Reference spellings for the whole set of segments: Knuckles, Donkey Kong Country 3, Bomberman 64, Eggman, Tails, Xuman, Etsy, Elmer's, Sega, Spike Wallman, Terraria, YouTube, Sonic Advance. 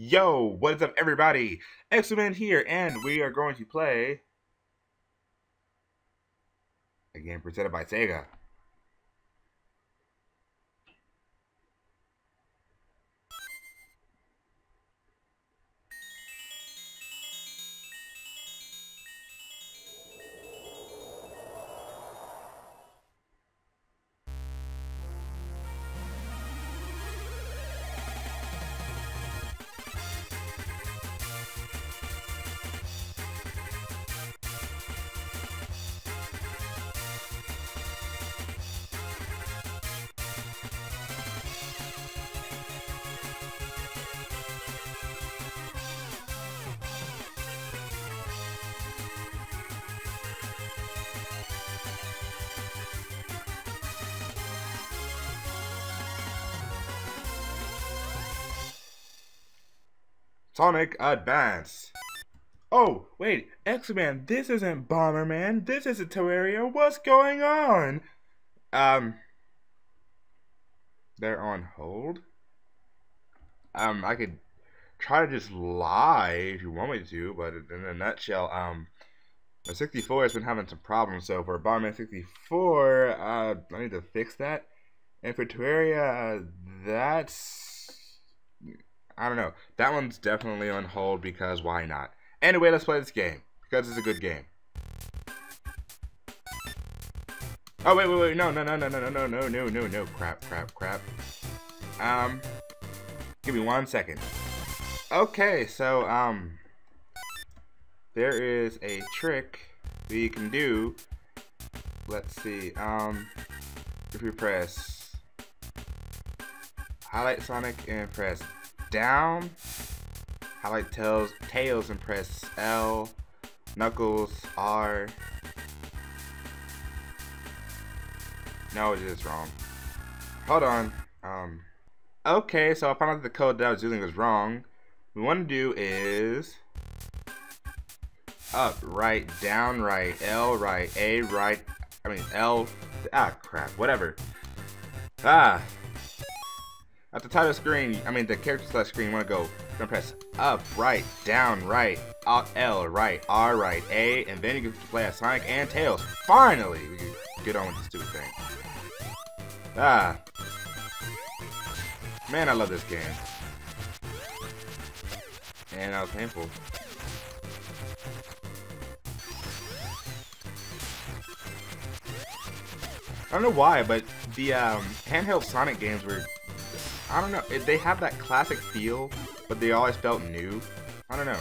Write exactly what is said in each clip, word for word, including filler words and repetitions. Yo, what is up everybody? Xuman here, and we are going to play a game presented by Sega. Sonic Advance. Oh, wait, Xuman, this isn't Bomberman, this isn't Terraria, what's going on? Um, they're on hold? Um, I could try to just lie if you want me to, but in a nutshell, um, my sixty-four has been having some problems, so for Bomberman sixty-four, uh, I need to fix that, and for Terraria, uh, that's... I don't know. That one's definitely on hold because why not? Anyway, let's play this game because it's a good game. Oh wait, wait, wait! No, no, no, no, no, no, no, no, no, no, no! Crap, crap, crap! Um, give me one second. Okay, so um, there is a trick we can do. Let's see. Um, if we press highlight Sonic and press down, highlight Tails, Tails and press L, Knuckles, R. No, it is wrong. Hold on. Um. Okay, so I found out the code that I was using was wrong. What we want to do is up, right, down, right, L, right, A, right. I mean L. Ah, crap. Whatever. Ah. At the title screen, I mean the character select screen, you want to go, you want to press up, right, down, right, alt, L, right, R, right, A, and then you can play as Sonic and Tails. Finally, we can get on with this stupid thing. Ah. Man, I love this game. And that was painful. I don't know why, but the um, handheld Sonic games were... I don't know, they have that classic feel, but they always felt new. I don't know.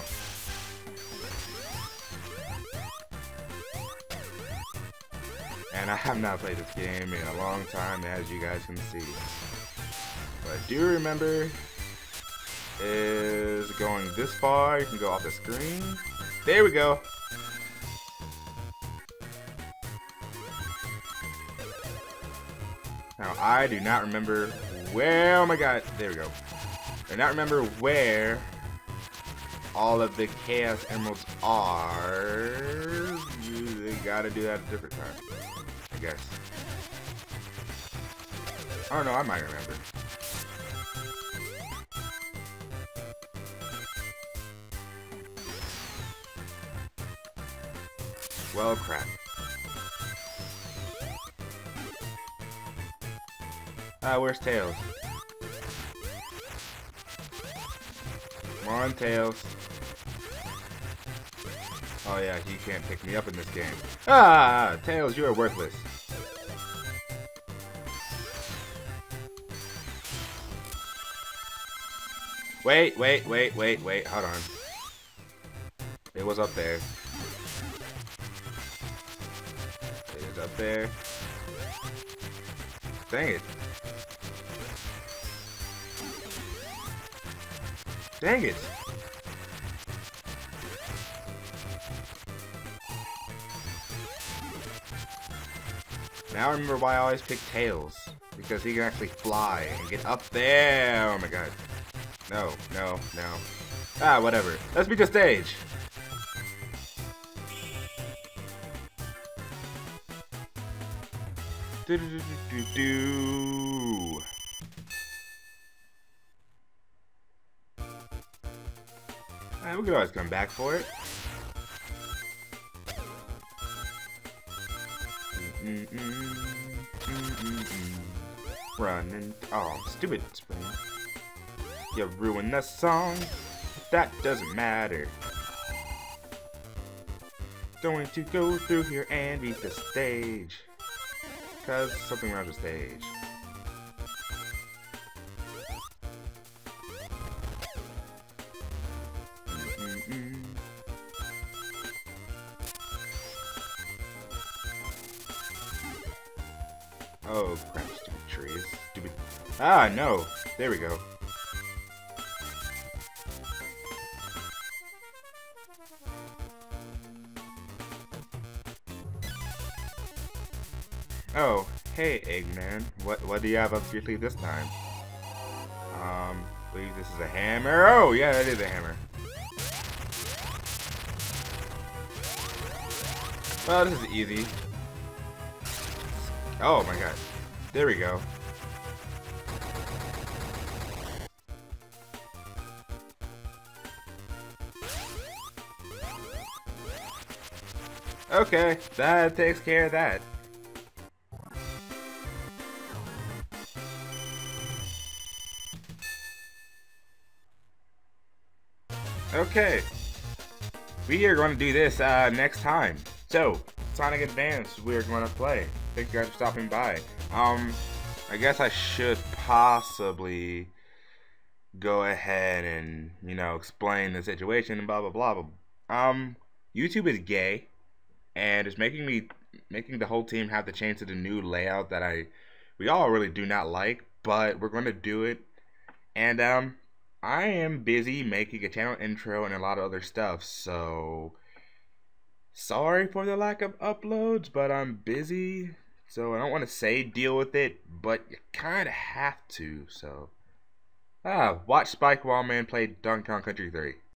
And I have not played this game in a long time, as you guys can see. What I do remember is going this far, you can go off the screen. There we go. Now, I do not remember... Well, oh my god, there we go. I do not remember where all of the Chaos Emeralds are. They gotta do that at a different time, I guess. I don't know, I might remember. Well, crap. Ah, where's Tails? Come on, Tails. Oh yeah, he can't pick me up in this game. Ah, Tails, you are worthless. Wait, wait, wait, wait, wait, hold on. It was up there. It is up there. Dang it. Dang it! Now I remember why I always pick Tails. Because he can actually fly and get up there! Oh my god. No, no, no. Ah, whatever. Let's beat the stage! Do do do do do do. Alright, we could always come back for it. Mm-mm-mm, mm-mm-mm. Run and... oh, stupid spring. You ruined the song. But that doesn't matter. Going to go through here and beat the stage. Cause something around the stage. Oh crap, stupid trees. Stupid. Ah, no! There we go. Oh, hey Eggman. What what do you have up your sleeve this time? Um, I believe this is a hammer. Oh yeah, that is a hammer. Well, this is easy. Oh my god. There we go. Okay, that takes care of that. Okay. We are going to do this uh, next time. So, Sonic Advance, we are going to play. Thank you guys for stopping by. Um, I guess I should possibly go ahead and, you know, explain the situation and blah, blah, blah, blah. Um, YouTube is gay, and it's making me, making the whole team have to change to the new layout that I, we all really do not like, but we're going to do it. And, um, I am busy making a channel intro and a lot of other stuff, so sorry for the lack of uploads, but I'm busy. So I don't want to say deal with it, but you kind of have to, so... ah, watch Spike Wallman play Donkey Kong Country three.